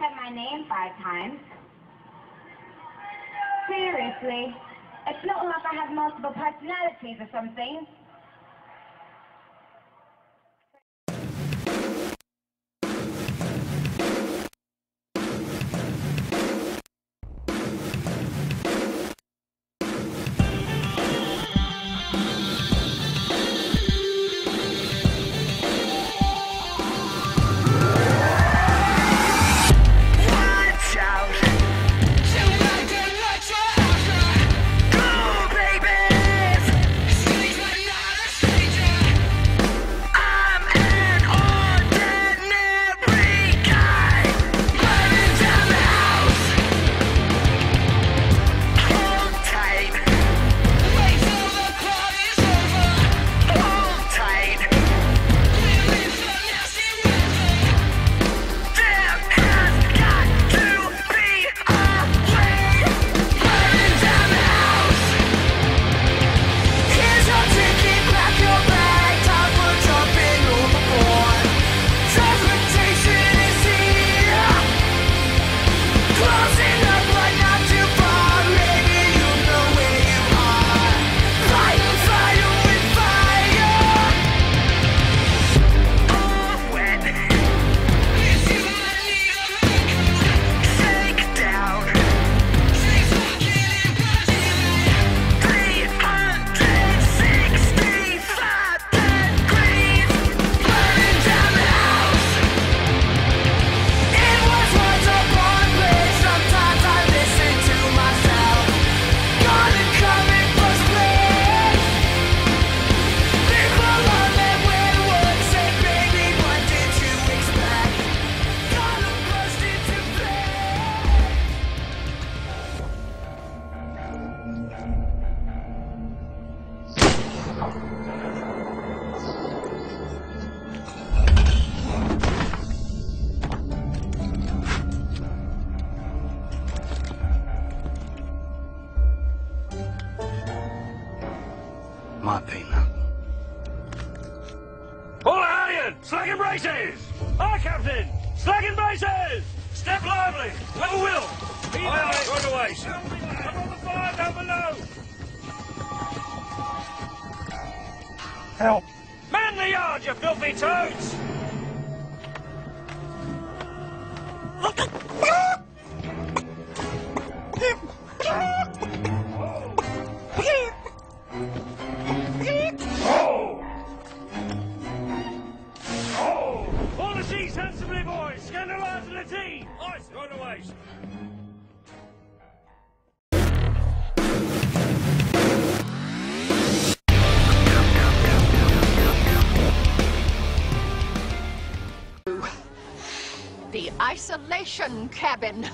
said my name 5 times. Seriously, it's not like I have multiple personalities or something. Martina. All ahead, slack and braces! Aye, Captain! Slack and braces! Step lively! Level will! Be there! Right away, sir! Up on the fire, down below! Help! Man the yard, you filthy toads! Sensibly, boys! Scandalise the tea! Ice, right away! The isolation cabin.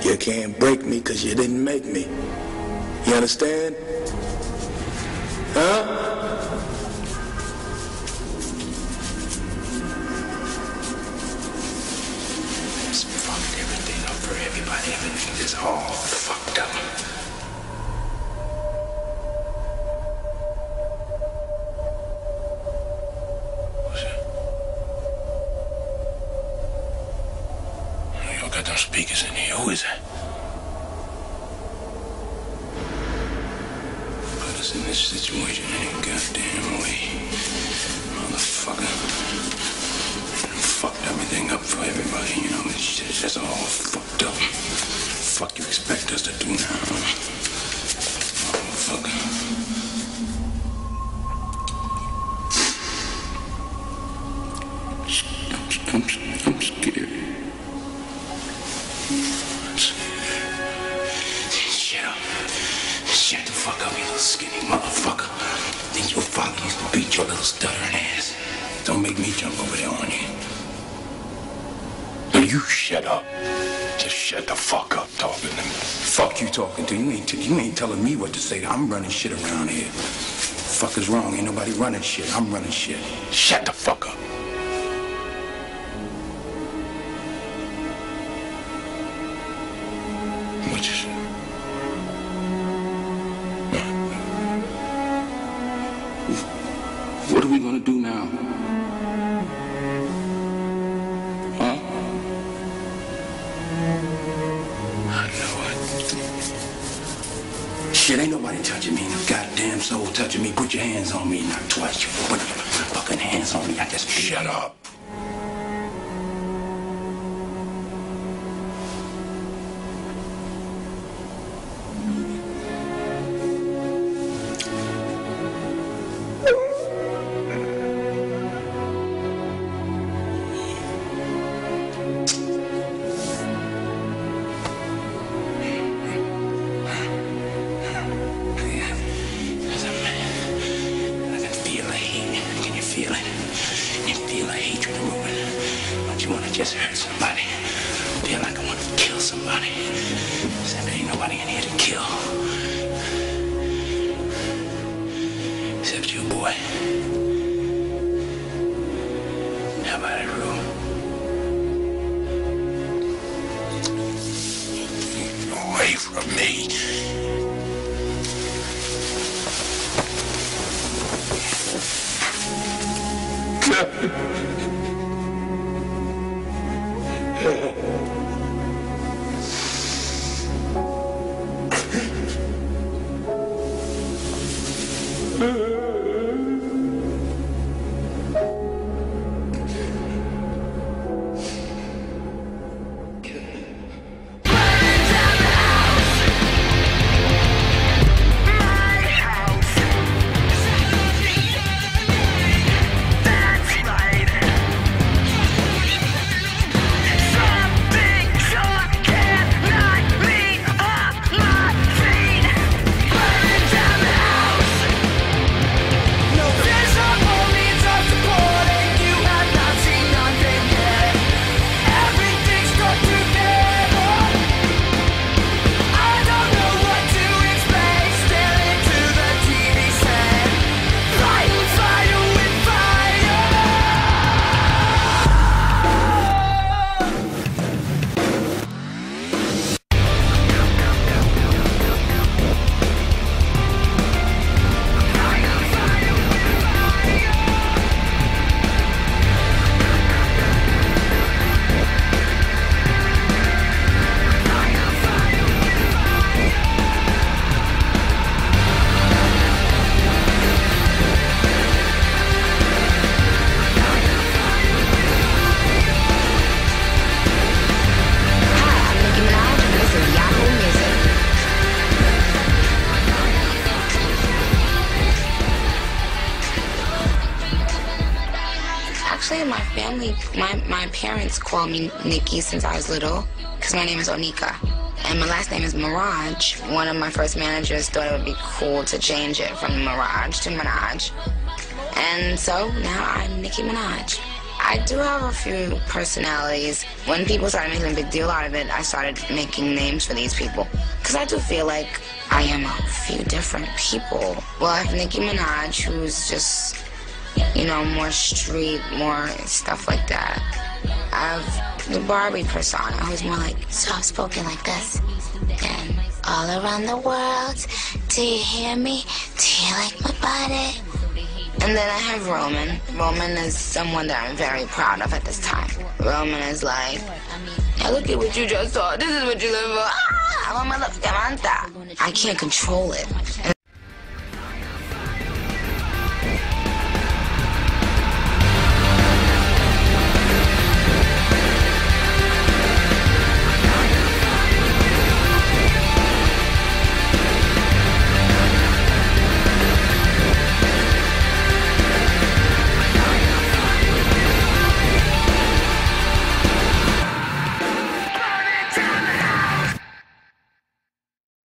You can't break me because you didn't make me. You understand? Huh? It's fucked everything up for everybody. Everything is all fucked up. What's that? You don't got no speakers in here. Who is that? us in this situation any goddamn way. Motherfucker. Fucked everything up for everybody, you know. It's just all fucked up. Fuck you expect us to do now? Motherfucker. I'm scared. Shut the fuck up, you little skinny motherfucker. Think your father used to beat your little stuttering ass. Don't make me jump over there on you. Now you shut up. Just shut the fuck up talking to me. Fuck you talking to. You ain't telling me what to say. I'm running shit around here. Fuck is wrong. Ain't nobody running shit. I'm running shit. Shut the fuck up. What are we gonna do now? Huh? I know it. Shit, ain't nobody touching me. No goddamn soul touching me. Put your hands on me, not twice. Put your fucking hands on me. I just shut up. Just hurt somebody. I feel like I want to kill somebody. Except there ain't nobody in here to kill. Except you, boy. How about it, Rue? Away from me. God. Actually, my family, my parents call me Nicki since I was little, because my name is Onika, and my last name is Mirage. One of my first managers thought it would be cool to change it from Mirage to Minaj, and so now I'm Nicki Minaj. I do have a few personalities. When people started making a big deal out of it, I started making names for these people, because I do feel like I am a few different people. Well, I have Nicki Minaj, who's just, you know, more street, more stuff like that. I have the Barbie persona, who's more like soft-spoken like this. And all around the world, do you hear me? Do you like my body? And then I have Roman. Roman is someone that I'm very proud of at this time. Roman is like, now look at what you just saw. This is what you live for. Ah! I want my love, Samantha. I can't control it.